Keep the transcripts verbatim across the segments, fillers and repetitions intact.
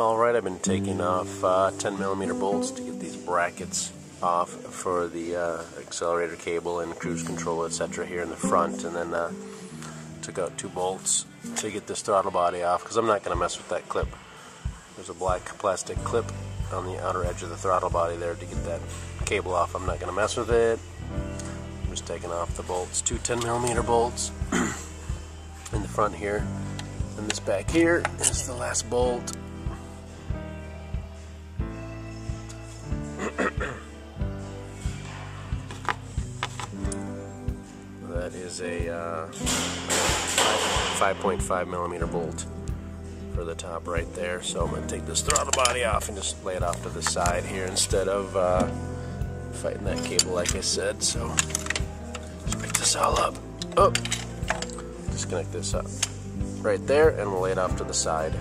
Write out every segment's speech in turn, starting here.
Alright, I've been taking off uh, ten millimeter bolts to get these brackets off for the uh, accelerator cable and cruise control, et cetera here in the front, and then uh, took out two bolts to get this throttle body off because I'm not going to mess with that clip. There's a black plastic clip on the outer edge of the throttle body there to get that cable off. I'm not going to mess with it. I'm just taking off the bolts, two ten millimeter bolts in the front here, and this back here is the last bolt. That is a uh, five point five millimeter bolt for the top right there. So I'm going to take this throttle body off and just lay it off to the side here instead of uh, fighting that cable, like I said. So let's pick this all up. Oh, disconnect this up right there, and we'll lay it off to the side.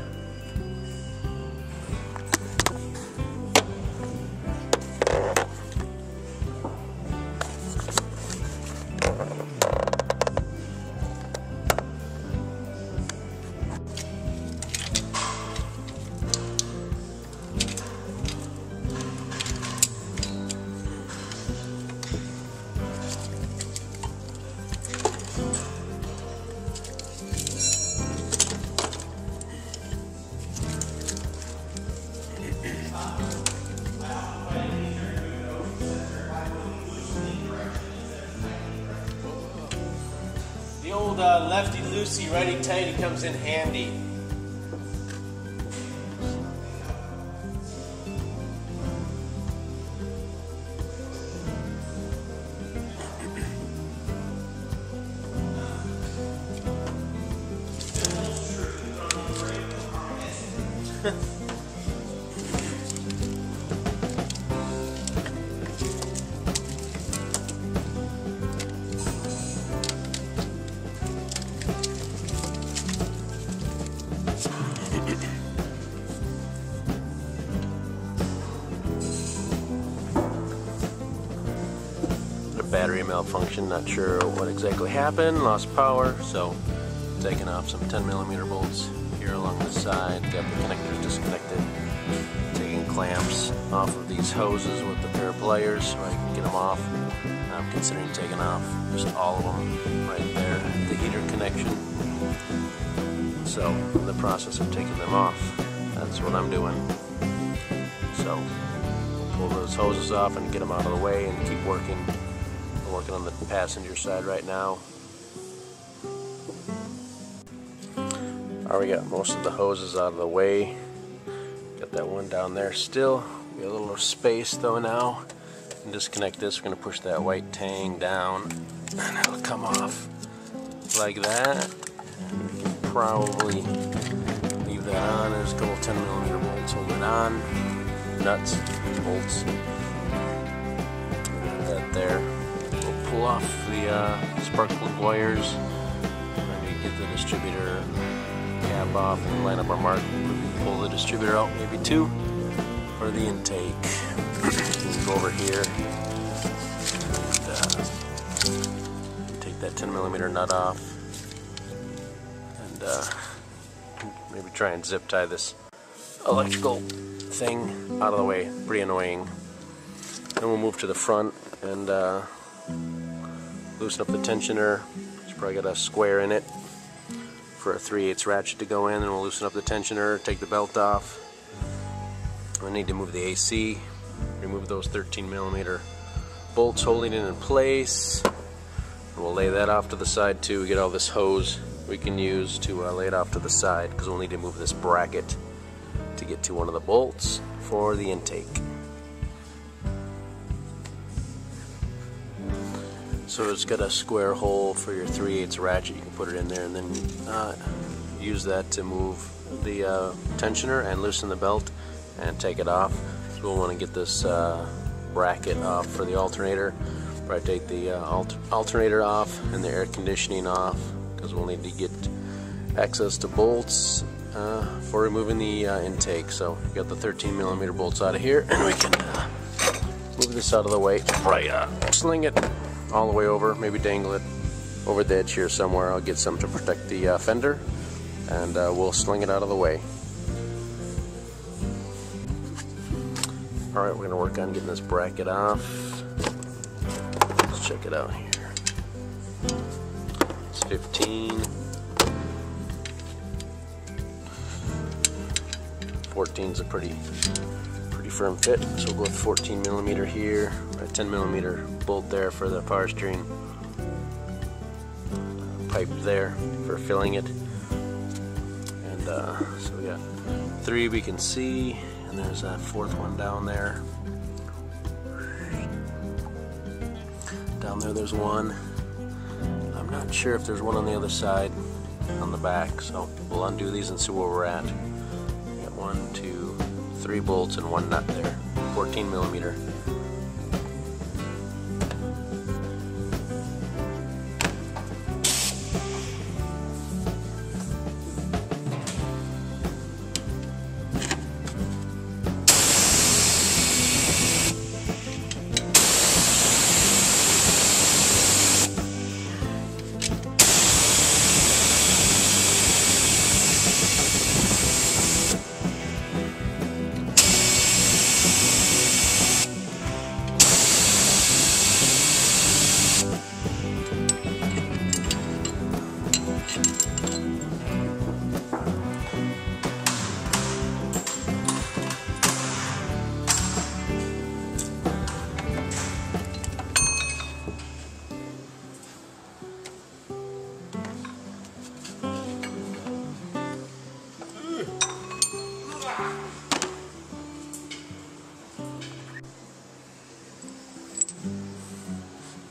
The old uh, lefty-loosey, righty-tighty comes in handy. Battery malfunction, not sure what exactly happened, lost power, so taking off some ten millimeter bolts here along the side, got the connectors disconnected, taking clamps off of these hoses with the pair of pliers so I can get them off. I'm considering taking off just all of them right there, the heater connection, so in the process of taking them off, that's what I'm doing. So pull those hoses off and get them out of the way and keep working. Working on the passenger side right now. Alright, we got most of the hoses out of the way. Got that one down there still. We got a little space though now. And disconnect this. We're going to push that white tang down, and it'll come off like that. And we can probably leave that on. There's a couple ten millimeter bolts holding on. Nuts, bolts. Leave that there. Pull off the uh, spark plug wires, maybe get the distributor cap off and line up our mark. Maybe pull the distributor out, maybe two, for the intake. Just go over here and uh, take that ten millimeter nut off, and uh, maybe try and zip tie this electrical thing out of the way. Pretty annoying. Then we'll move to the front and uh, loosen up the tensioner. It's probably got a square in it for a three eighths ratchet to go in, and we'll loosen up the tensioner, take the belt off. I need to move the A C, remove those thirteen millimeter bolts holding it in place. We'll lay that off to the side too. We get all this hose we can use to uh, lay it off to the side because we'll need to move this bracket to get to one of the bolts for the intake. So it's got a square hole for your three eighths ratchet. You can put it in there and then uh, use that to move the uh, tensioner and loosen the belt and take it off. So we'll want to get this uh, bracket off for the alternator. Probably take the uh, alter alternator off and the air conditioning off because we'll need to get access to bolts uh, for removing the uh, intake. So we've got the thirteen millimeter bolts out of here, and we can uh, move this out of the way. Right, uh, sling it all the way over, maybe dangle it over the edge here somewhere. I'll get some to protect the uh, fender, and uh, we'll sling it out of the way. Alright, we're going to work on getting this bracket off. Let's check it out here. It's fifteen. fourteen's a pretty pretty firm fit, so we'll go with fourteen millimeter here, a ten millimeter bolt there for the power steering pipe there for filling it. And uh, so we got three we can see, and there's a fourth one down there. Down there there's one. I'm not sure if there's one on the other side on the back, so we'll undo these and see where we're at. One, two, three bolts and one nut there. fourteen millimeter.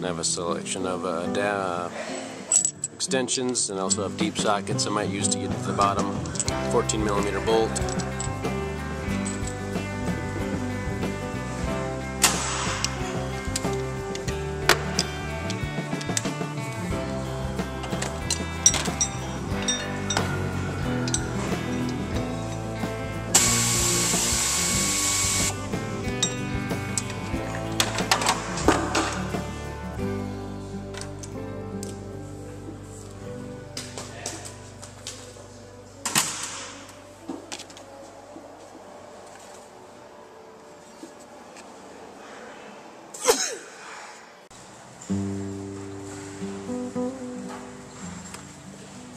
I have a selection of uh, extensions, and also have deep sockets I might use to get to the bottom. fourteen millimeter bolt.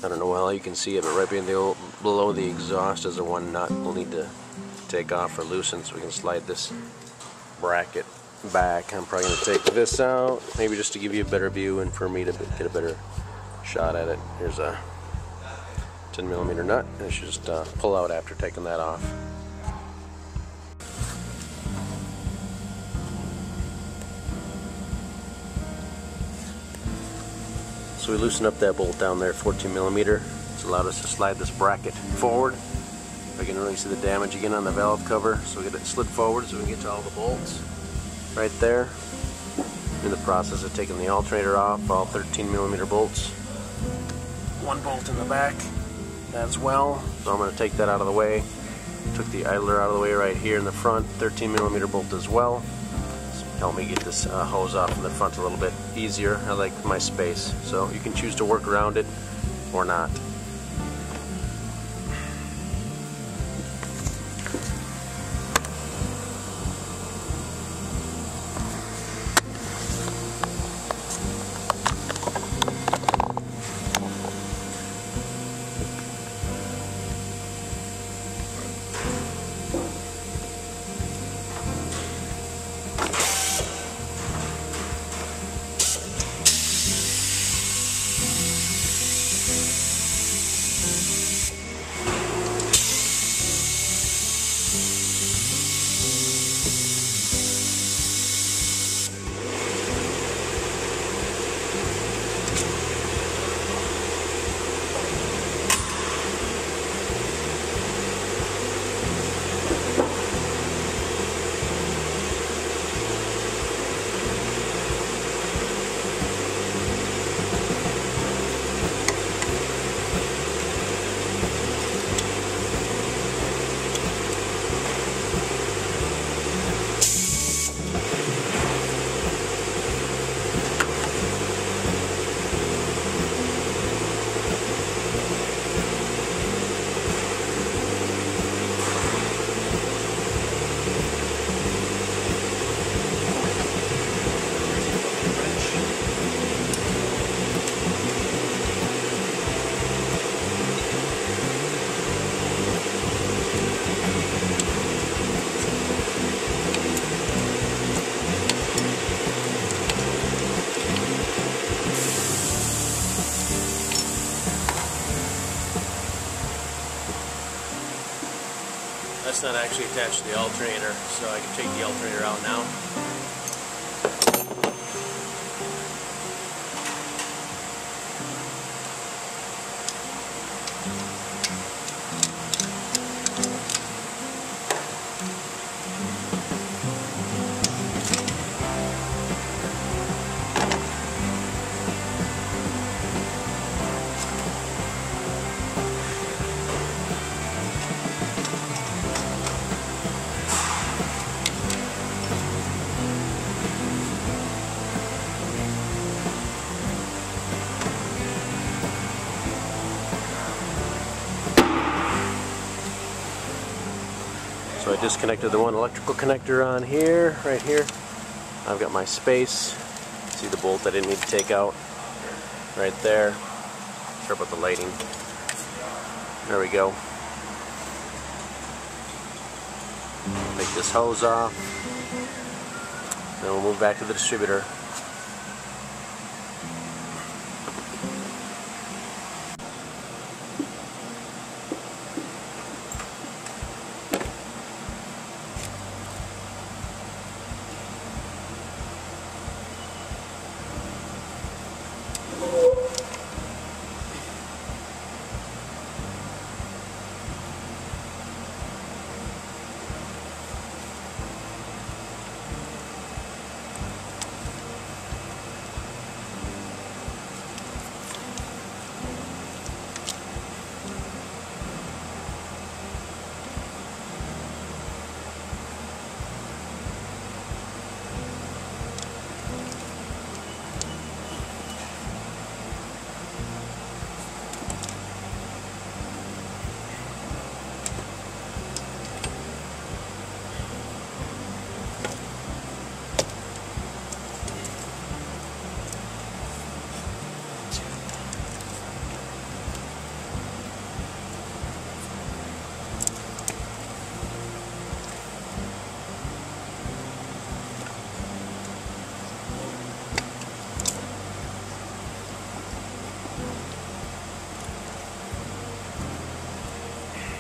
I don't know how you can see it, but right below the exhaust is a one nut we'll need to take off or loosen so we can slide this bracket back. I'm probably going to take this out, maybe just to give you a better view and for me to get a better shot at it. Here's a ten millimeter nut, and it should just uh, pull out after taking that off. So we loosen up that bolt down there, fourteen millimeter. It's allowed us to slide this bracket forward. I can really see the damage again on the valve cover, so we get it slid forward so we can get to all the bolts right there. In the process of taking the alternator off, all thirteen millimeter bolts. One bolt in the back as well, so I'm going to take that out of the way. Took the idler out of the way right here in the front, thirteen millimeter bolt as well. Help me get this uh, hose off in the front a little bit easier. I like my space, so you can choose to work around it or not. That's not actually attached to the alternator, so I can take the alternator out now. So I disconnected the one electrical connector on here, right here. I've got my space. See the bolt I didn't need to take out? Right there. Sorry about the lighting. There we go. Take this hose off. Then we'll move back to the distributor.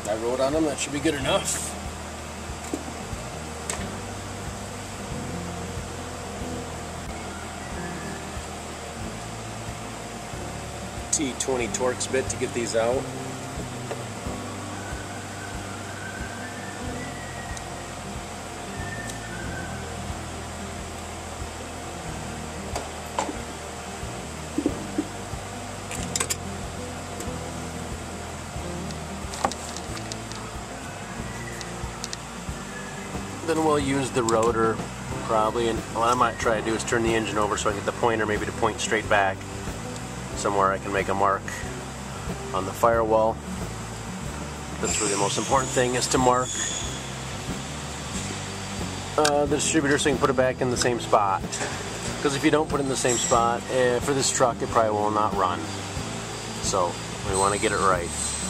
I wrote on them, that should be good enough. T twenty Torx bit to get these out. Then we'll use the rotor probably, and what I might try to do is turn the engine over so I get the pointer maybe to point straight back somewhere. I can make a mark on the firewall. That's really the most important thing, is to mark uh, the distributor so you can put it back in the same spot, because if you don't put it in the same spot, eh, for this truck it probably will not run, so we want to get it right.